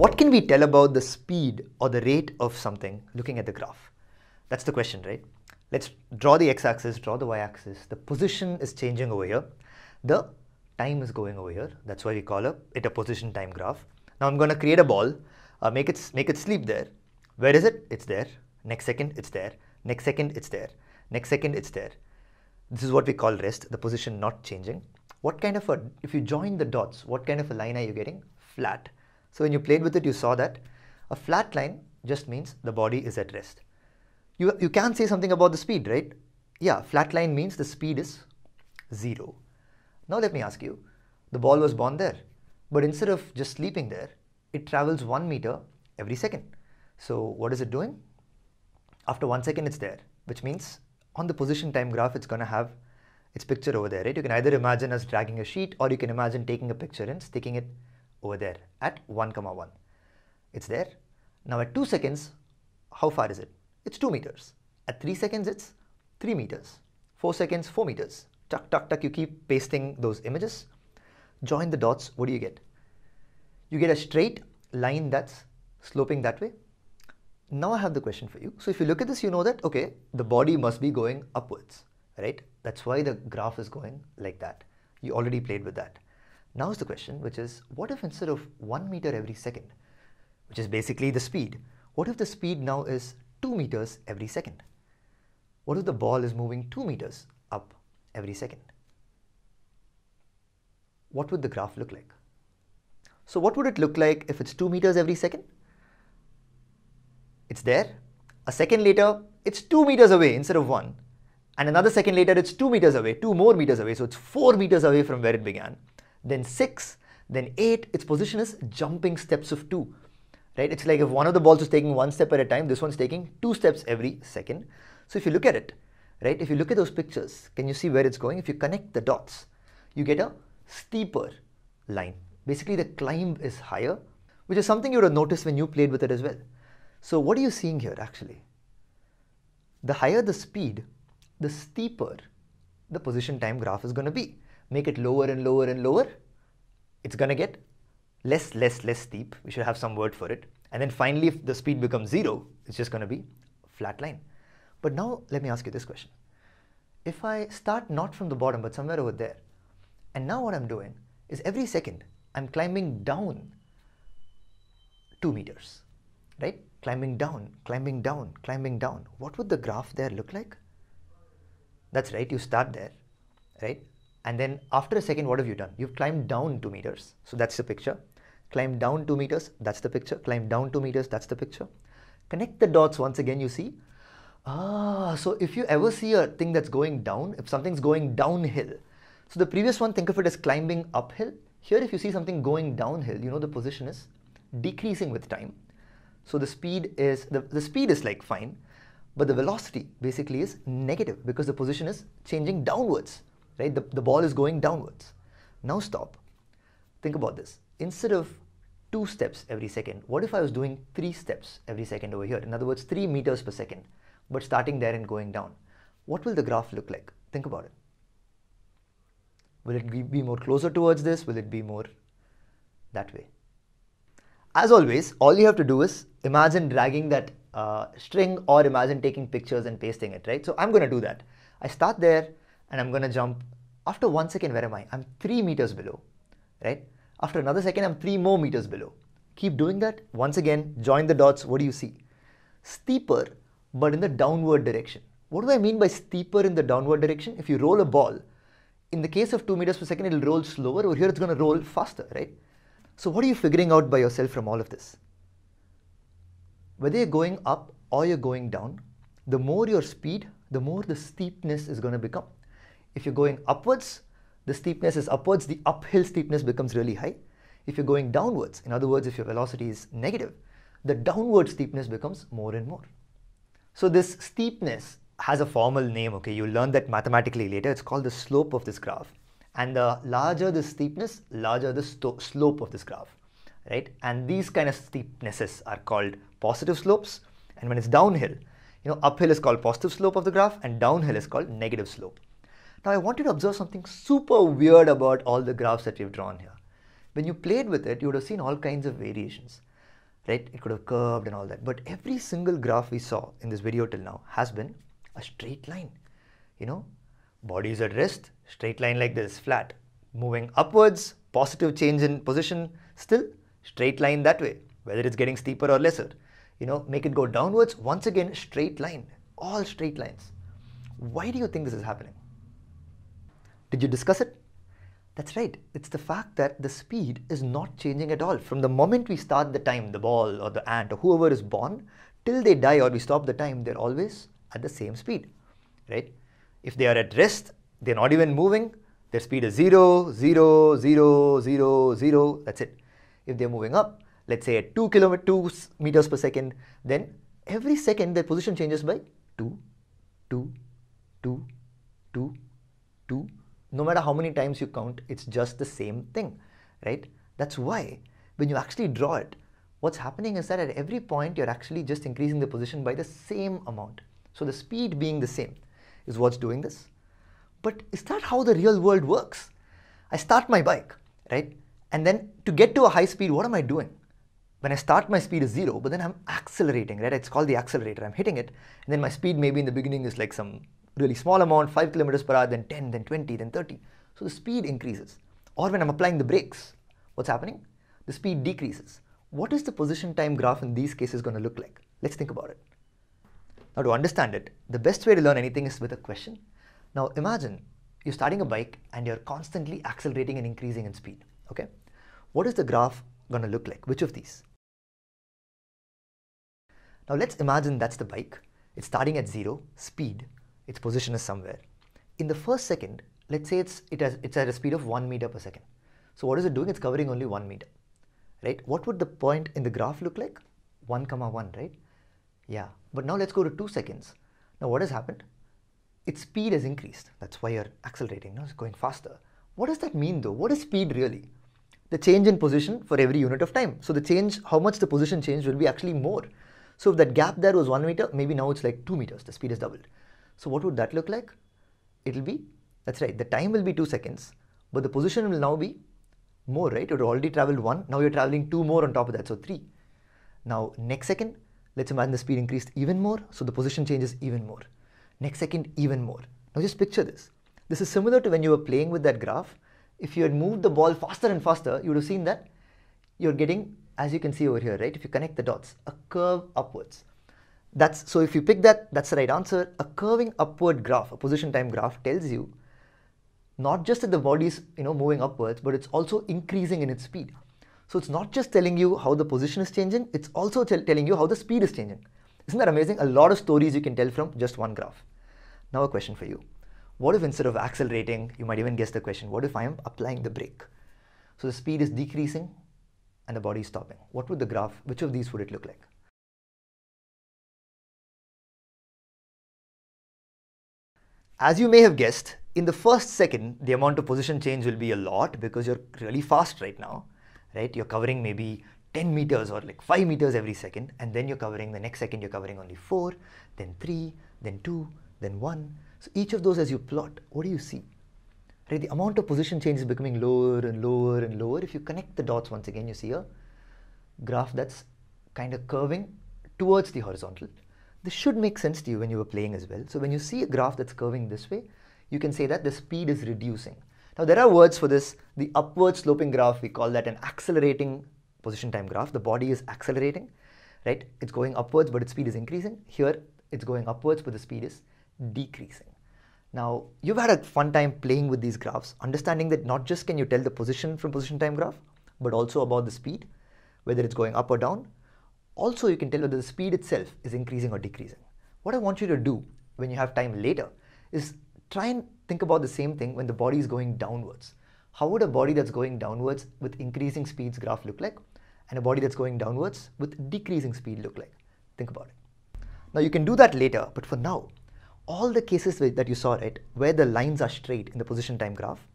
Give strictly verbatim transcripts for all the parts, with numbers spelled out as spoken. what can we tell about the speed or the rate of something looking at the graph? That's the question, right? Let's draw the x-axis, draw the y-axis. The position is changing over here. The time is going over here. That's why we call it a position time graph. Now I'm going to create a ball, uh, make it make it sleep there. Where is it? It's there. Next second, it's there. Next second, it's there. Next second, it's there. This is what we call rest, the position not changing. What kind of a, if you join the dots, what kind of a line are you getting? Flat. So when you played with it, you saw that a flat line just means the body is at rest. You, you can say something about the speed, right? Yeah, flat line means the speed is zero. Now let me ask you, the ball was born there, but instead of just sleeping there, it travels one meter every second. So what is it doing? After one second, it's there, which means on the position time graph, it's going to have its picture over there, right? You can either imagine us dragging a sheet, or you can imagine taking a picture and sticking it over there at one comma one. It's there. Now at two seconds, how far is it? It's two meters. At three seconds, it's three meters. four seconds, four meters. Tuck, tuck, tuck, you keep pasting those images. Join the dots, what do you get? You get a straight line that's sloping that way. Now I have the question for you. So if you look at this, you know that, okay, the body must be going upwards, right? That's why the graph is going like that. You already played with that. Now is the question, which is, what if instead of one meter every second, which is basically the speed, what if the speed now is two meters every second? What if the ball is moving two meters up every second? What would the graph look like? So what would it look like if it's two meters every second? It's there. A second later, it's two meters away instead of one. And another second later, it's two meters away, two more meters away. So it's four meters away from where it began. Then six, then eight. Its position is jumping steps of two, right? It's like if one of the balls is taking one step at a time, this one's taking two steps every second. So if you look at it, right? If you look at those pictures, can you see where it's going? If you connect the dots, you get a steeper line. Basically, the climb is higher, which is something you would have noticed when you played with it as well. So what are you seeing here actually? The higher the speed, the steeper the position time graph is going to be. Make it lower and lower and lower. It's going to get less, less, less steep. We should have some word for it. And then finally, if the speed becomes zero, it's just going to be a flat line. But now let me ask you this question. If I start not from the bottom, but somewhere over there, and now what I'm doing is every second, I'm climbing down two meters, right? Climbing down, climbing down, climbing down. What would the graph there look like? That's right, you start there, right? And then after a second, what have you done? You've climbed down two meters. So that's the picture. Climb down two meters, that's the picture. Climb down two meters, that's the picture. Connect the dots once again, you see. Ah, so if you ever see a thing that's going down, if something's going downhill. So the previous one, think of it as climbing uphill. Here, if you see something going downhill, you know the position is decreasing with time. So the speed is, the, the speed is like fine, but the velocity basically is negative because the position is changing downwards, right? The, the ball is going downwards. Now stop. Think about this. Instead of two steps every second, what if I was doing three steps every second over here? In other words, three meters per second, but starting there and going down. What will the graph look like? Think about it. Will it be more closer towards this? Will it be more that way? As always, all you have to do is imagine dragging that uh, string or imagine taking pictures and pasting it, right? So I'm going to do that. I start there and I'm going to jump. After one second, where am I? I'm three meters below, right? After another second, I'm three more meters below. Keep doing that. Once again, join the dots. What do you see? Steeper, but in the downward direction. What do I mean by steeper in the downward direction? If you roll a ball, in the case of two meters per second, it'll roll slower. Over here, it's going to roll faster, right? So what are you figuring out by yourself from all of this? Whether you're going up or you're going down, the more your speed, the more the steepness is going to become. If you're going upwards, the steepness is upwards, the uphill steepness becomes really high. If you're going downwards, in other words, if your velocity is negative, the downward steepness becomes more and more. So this steepness has a formal name, okay? You learn that mathematically later. It's called the slope of this graph. And the larger the steepness, larger the slope of this graph, right? And these kind of steepnesses are called positive slopes. And when it's downhill, you know, uphill is called positive slope of the graph and downhill is called negative slope. Now, I want you to observe something super weird about all the graphs that we've drawn here. When you played with it, you would have seen all kinds of variations. right? It could have curved and all that, but every single graph we saw in this video till now has been a straight line. You know, body is at rest, straight line like this, flat, moving upwards, positive change in position, still straight line that way, whether it's getting steeper or lesser. You know, make it go downwards, once again straight line, all straight lines. Why do you think this is happening? Did you discuss it? That's right, it's the fact that the speed is not changing at all. From the moment we start the time, the ball or the ant or whoever is born, till they die or we stop the time, they're always at the same speed, right? If they are at rest, they're not even moving, their speed is zero, zero, zero, zero, zero, that's it. If they're moving up, let's say at two, kilometers, two meters per second, then every second their position changes by two, two, two, two, two. No matter how many times you count, it's just the same thing, right? That's why when you actually draw it, what's happening is that at every point, you're actually just increasing the position by the same amount. So the speed being the same is what's doing this. But is that how the real world works? I start my bike, right? And then to get to a high speed, what am I doing? When I start, my speed is zero, but then I'm accelerating, right? It's called the accelerator. I'm hitting it. And then my speed maybe in the beginning is like some really small amount, five kilometers per hour, then ten, then twenty, then thirty. So the speed increases. Or when I'm applying the brakes, what's happening? The speed decreases. What is the position time graph in these cases going to look like? Let's think about it. Now to understand it, the best way to learn anything is with a question. Now imagine you're starting a bike and you're constantly accelerating and increasing in speed, okay? What is the graph going to look like? Which of these? Now let's imagine that's the bike. It's starting at zero, speed. Its position is somewhere. In the first second, let's say it's, it has, it's at a speed of one meter per second. So what is it doing? It's covering only one meter, right? What would the point in the graph look like? One comma one, right? Yeah, but now let's go to two seconds. Now what has happened? Its speed has increased. That's why you're accelerating, now it's going faster. What does that mean though? What is speed really? The change in position for every unit of time. So the change, how much the position changed will be actually more. So if that gap there was one meter, maybe now it's like two meters, the speed is doubled. So what would that look like? It'll be, that's right, the time will be two seconds, but the position will now be more, right? You've already traveled one, now you're traveling two more on top of that, so three. Now, next second, let's imagine the speed increased even more, so the position changes even more. Next second, even more. Now just picture this. This is similar to when you were playing with that graph. If you had moved the ball faster and faster, you would have seen that you're getting, as you can see over here, right? If you connect the dots, a curve upwards. That's, so if you pick that, that's the right answer. A curving upward graph, a position time graph tells you not just that the body is, you know, moving upwards, but it's also increasing in its speed. So it's not just telling you how the position is changing, it's also telling you how the speed is changing. Isn't that amazing? A lot of stories you can tell from just one graph. Now a question for you. What if instead of accelerating, you might even guess the question, what if I am applying the brake? So the speed is decreasing and the body is stopping. What would the graph, which of these would it look like? As you may have guessed, in the first second, the amount of position change will be a lot because you're really fast right now, right? You're covering maybe ten meters or like five meters every second, and then you're covering the next second, you're covering only four, then three, then two, then one. So each of those as you plot, what do you see? Right? The amount of position change is becoming lower and lower and lower. If you connect the dots once again, you see a graph that's kind of curving towards the horizontal. This should make sense to you when you were playing as well. So when you see a graph that's curving this way, you can say that the speed is reducing. Now there are words for this. The upward sloping graph, we call that an accelerating position time graph. The body is accelerating, right? It's going upwards, but its speed is increasing. Here, it's going upwards, but the speed is decreasing. Now, you've had a fun time playing with these graphs, understanding that not just can you tell the position from position time graph, but also about the speed, whether it's going up or down. Also, you can tell whether the speed itself is increasing or decreasing. What I want you to do when you have time later is try and think about the same thing when the body is going downwards. How would a body that's going downwards with increasing speeds graph look like? And a body that's going downwards with decreasing speed look like? Think about it. Now, you can do that later, but for now, all the cases that you saw, right, where the lines are straight in the position time graph,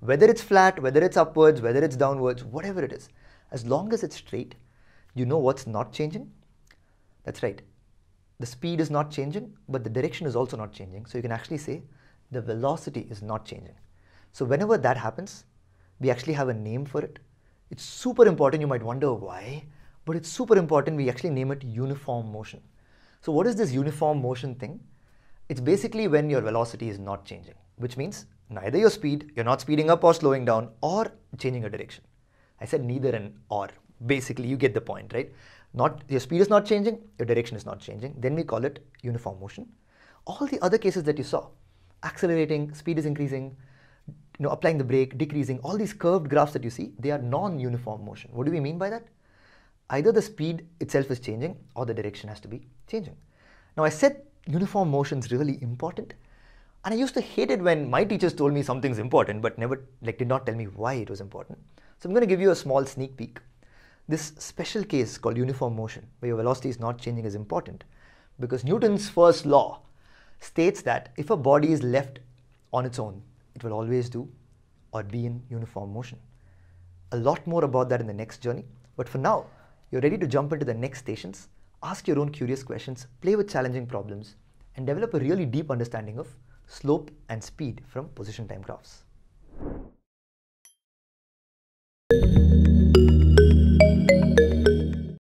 whether it's flat, whether it's upwards, whether it's downwards, whatever it is, as long as it's straight, you know what's not changing? That's right. The speed is not changing, but the direction is also not changing. So you can actually say the velocity is not changing. So whenever that happens, we actually have a name for it. It's super important. You might wonder why, but it's super important we actually name it uniform motion. So what is this uniform motion thing? It's basically when your velocity is not changing, which means neither your speed, you're not speeding up or slowing down or changing your direction. I said neither and or. Basically, you get the point, right? Not, your speed is not changing, your direction is not changing. Then we call it uniform motion. All the other cases that you saw, accelerating, speed is increasing, you know, applying the brake, decreasing, all these curved graphs that you see, they are non-uniform motion. What do we mean by that? Either the speed itself is changing or the direction has to be changing. Now, I said uniform motion is really important, and I used to hate it when my teachers told me something's important but never, like, did not tell me why it was important. So I'm going to give you a small sneak peek. This special case called uniform motion, where your velocity is not changing, is important because Newton's first law states that if a body is left on its own, it will always do or be in uniform motion. A lot more about that in the next journey, but for now, you're ready to jump into the next stations, ask your own curious questions, play with challenging problems, and develop a really deep understanding of slope and speed from position time graphs.